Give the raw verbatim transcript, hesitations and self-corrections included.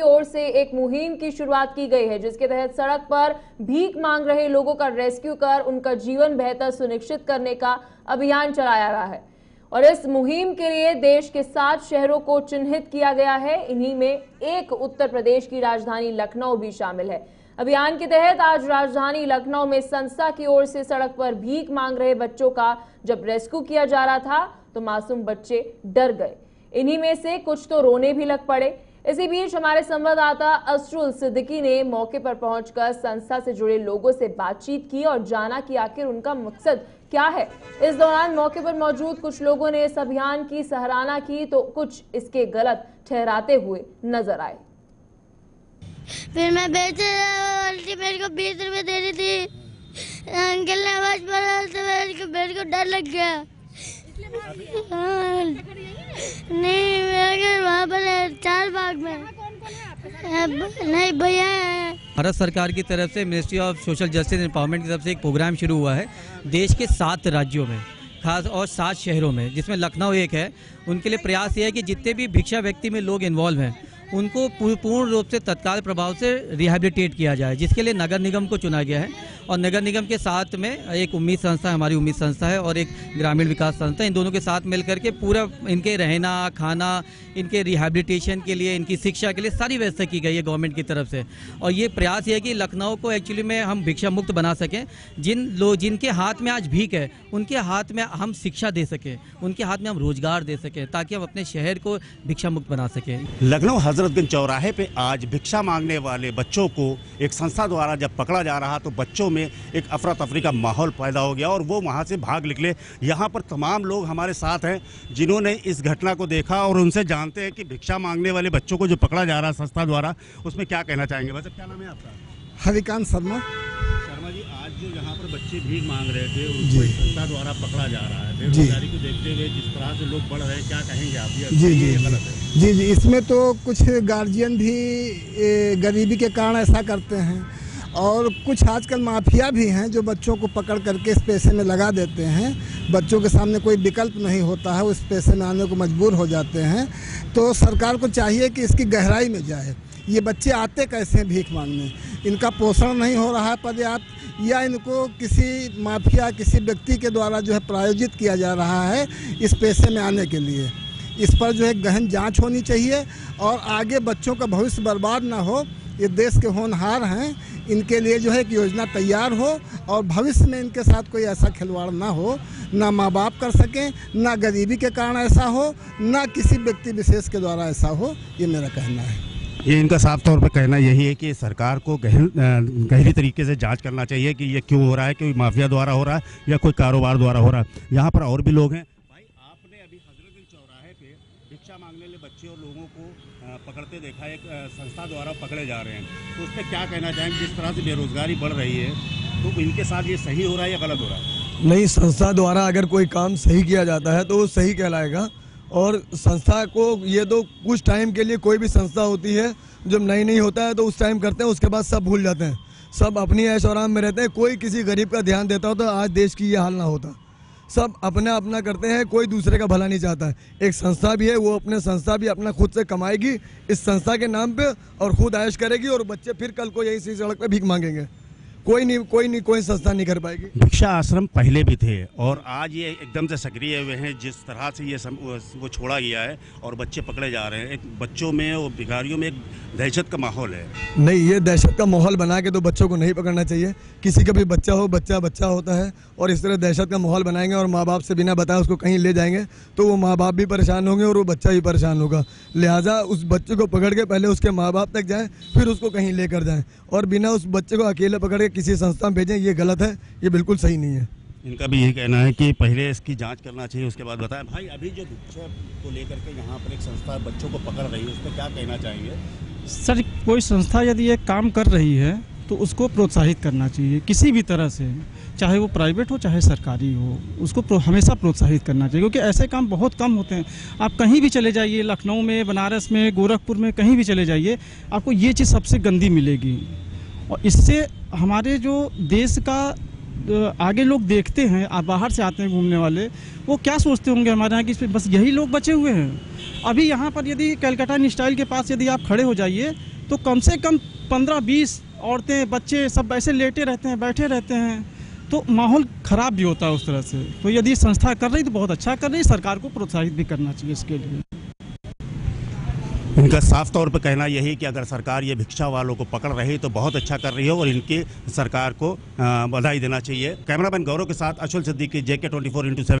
की ओर से एक मुहिम की शुरुआत की गई है, जिसके तहत सड़क पर भीख मांग रहे लोगों का रेस्क्यू कर उनका जीवन बेहतर सुनिश्चित करने का अभियान चलाया रहा है। और इस मुहिम के लिए देश के सात शहरों को चिन्हित किया गया है, इन्हीं में एक उत्तर प्रदेश की राजधानी लखनऊ भी शामिल है। अभियान के तहत आज राजधानी लखनऊ में संस्था की ओर से सड़क पर भीख मांग रहे बच्चों का जब रेस्क्यू किया जा रहा था तो मासूम बच्चे डर गए, इन्हीं में से कुछ तो रोने भी लग पड़े। इसी बीच हमारे संवाददाता अस्ट्रुल सिद्दीकी ने मौके पर पहुंचकर संस्था से जुड़े लोगों से बातचीत की और जाना कि आखिर उनका मकसद क्या है। इस दौरान मौके पर मौजूद कुछ लोगों ने इस अभियान की सराहना की तो कुछ इसके गलत ठहराते हुए नजर आए। फिर मैं मेरे को बीस रुपए दे रही थी, अंकल ने आवाज मारा तो मेरे को डर लग गया। नहीं वहाँ पर चार बाग में नहीं भैया। भारत सरकार की तरफ से ministry of social justice empowerment की तरफ से एक प्रोग्राम शुरू हुआ है देश के सात राज्यों में, खास और सात शहरों में, जिसमें लखनऊ एक है। उनके लिए प्रयास ये है कि जितने भी भिक्षावृत्ति में लोग इन्वॉल्व हैं उनको पूर्ण रूप से तत्काल प्रभाव से रिहेबिलिटेट किया जाए, जिसके लिए नगर निगम को चुना गया है। और नगर निगम के साथ में एक उम्मीद संस्था, हमारी उम्मीद संस्था है, और एक ग्रामीण विकास संस्था, इन दोनों के साथ मिलकर के पूरा इनके रहना खाना, इनके रिहेबिलिटेशन के लिए, इनकी शिक्षा के लिए सारी व्यवस्था की गई है गवर्नमेंट की तरफ से। और ये प्रयास है कि लखनऊ को एक्चुअली में हम भिक्षा मुक्त बना सकें, जिन लोग जिनके हाथ में आज भीख है उनके हाथ में हम शिक्षा दे सकें, उनके हाथ में हम रोजगार दे सकें, ताकि हम अपने शहर को भिक्षा मुक्त बना सकें। लखनऊ हज़रतगंज चौराहे पे आज भिक्षा मांगने वाले बच्चों को एक संस्था द्वारा जब पकड़ा जा रहा तो बच्चों में एक अफरा तफरी का माहौल पैदा हो गया और वो वहाँ से भाग निकले। यहाँ पर तमाम लोग हमारे साथ हैं जिन्होंने इस घटना को देखा और उनसे जानते हैं कि भिक्षा मांगने वाले बच्चों को जो पकड़ा जा रहा संस्था द्वारा उसमें क्या कहना चाहेंगे। वैसे क्या नाम है आपका? हरिकांत शर्मा। शर्मा जी, आज जो यहाँ पर बच्चे भीख मांग रहे थे उनको संस्था द्वारा पकड़ा जा रहा है, बेरोजगारी को देखते हुए जिस तरह से लोग बढ़ रहे हैं, क्या कहेंगे आप? जी जी गलत है जी जी। इसमें तो कुछ गार्जियन भी गरीबी के कारण ऐसा करते हैं और कुछ आजकल माफिया भी हैं जो बच्चों को पकड़ करके इस पैसे में लगा देते हैं। बच्चों के सामने कोई विकल्प नहीं होता है, उस पैसे में आने को मजबूर हो जाते हैं। तो सरकार को चाहिए कि इसकी गहराई में जाए, ये बच्चे आते कैसे हैं भीख मांगने, इनका पोषण नहीं हो रहा है पर्याप्त, या इनको किसी माफिया किसी व्यक्ति के द्वारा जो है प्रायोजित किया जा रहा है इस पैसे में आने के लिए। इस पर जो है गहन जांच होनी चाहिए और आगे बच्चों का भविष्य बर्बाद ना हो, ये देश के होनहार हैं, इनके लिए जो है एक योजना तैयार हो और भविष्य में इनके साथ कोई ऐसा खिलवाड़ ना हो, ना माँ बाप कर सकें, ना गरीबी के कारण ऐसा हो, ना किसी व्यक्ति विशेष के द्वारा ऐसा हो, ये मेरा कहना है। ये इनका साफ तौर पर कहना यही है कि सरकार को गहन गहरी तरीके से जांच करना चाहिए कि ये क्यों हो रहा है, कोई माफिया द्वारा हो रहा है या कोई कारोबार द्वारा हो रहा है। यहाँ पर और भी लोग हैं। शिक्षा मांगने वाले बच्चे और लोगों को पकड़ते देखा, एक संस्था द्वारा पकड़े जा रहे हैं, तो उस पर क्या कहना चाहेंगे? जिस तरह से बेरोजगारी बढ़ रही है तो इनके साथ ये सही हो रहा है या गलत हो रहा है? नहीं, संस्था द्वारा अगर कोई काम सही किया जाता है तो वो सही कहलाएगा। और संस्था को ये तो कुछ टाइम के लिए, कोई भी संस्था होती है जब नई नई होता है तो उस टाइम करते हैं, उसके बाद सब भूल जाते हैं, सब अपनी ऐश आराम में रहते हैं। कोई किसी गरीब का ध्यान देता हो तो आज देश की ये हाल ना होता। सब अपना अपना करते हैं, कोई दूसरे का भला नहीं चाहता है। एक संस्था भी है, वो अपने संस्था भी अपना खुद से कमाएगी इस संस्था के नाम पे और खुद आयश करेगी और बच्चे फिर कल को यही सड़क पे भीख मांगेंगे। कोई नहीं कोई नहीं कोई संस्था नहीं कर पाएगी। भिक्षा आश्रम पहले भी थे और आज ये एकदम से सक्रिय हुए हैं। जिस तरह से ये सम, वो छोड़ा गया है और बच्चे पकड़े जा रहे हैं, एक बच्चों में और भिखारियों में एक दहशत का माहौल है। नहीं, ये दहशत का माहौल बना के तो बच्चों को नहीं पकड़ना चाहिए। किसी का भी बच्चा हो, बच्चा बच्चा होता है और इस तरह दहशत का माहौल बनाएंगे और माँ बाप से बिना बताए उसको कहीं ले जाएंगे तो वो माँ बाप भी परेशान होंगे और वो बच्चा भी परेशान होगा। लिहाजा उस बच्चे को पकड़ के पहले उसके माँ बाप तक जाएँ, फिर उसको कहीं लेकर जाएँ, और बिना उस बच्चे को अकेले पकड़ किसी संस्था में भेजें, ये गलत है, ये बिल्कुल सही नहीं है। इनका भी यही कहना है कि पहले इसकी जांच करना चाहिए, उसके बाद बताएं। भाई, अभी जो भिक्षा को लेकर के यहाँ पर एक संस्था बच्चों को पकड़ रही है, उस पर क्या कहना चाहेंगे? सर, कोई संस्था यदि ये काम कर रही है तो उसको प्रोत्साहित करना चाहिए किसी भी तरह से, चाहे वो प्राइवेट हो चाहे सरकारी हो, उसको हमेशा प्रोत्साहित करना चाहिए, क्योंकि ऐसे काम बहुत कम होते हैं। आप कहीं भी चले जाइए, लखनऊ में, बनारस में, गोरखपुर में, कहीं भी चले जाइए, आपको ये चीज़ सबसे गंदी मिलेगी। और इससे हमारे जो देश का आगे लोग देखते हैं, आप बाहर से आते हैं घूमने वाले, वो क्या सोचते होंगे हमारे यहाँ कि बस यही लोग बचे हुए हैं। अभी यहाँ पर यदि कलकत्ता स्टाइल के पास यदि आप खड़े हो जाइए तो कम से कम पंद्रह बीस औरतें बच्चे सब ऐसे लेटे रहते हैं, बैठे रहते हैं, तो माहौल ख़राब भी होता है उस तरह से। तो यदि संस्था कर रही तो बहुत अच्छा कर रही, सरकार को प्रोत्साहित भी करना चाहिए इसके लिए। इनका साफ तौर पर कहना यही है कि अगर सरकार ये भिक्षा वालों को पकड़ रही है तो बहुत अच्छा कर रही है और इनकी सरकार को बधाई देना चाहिए। कैमरामैन गौरव के साथ अशोक सिद्दी की जे के ट्वेंटी फोर इंटू सेवन।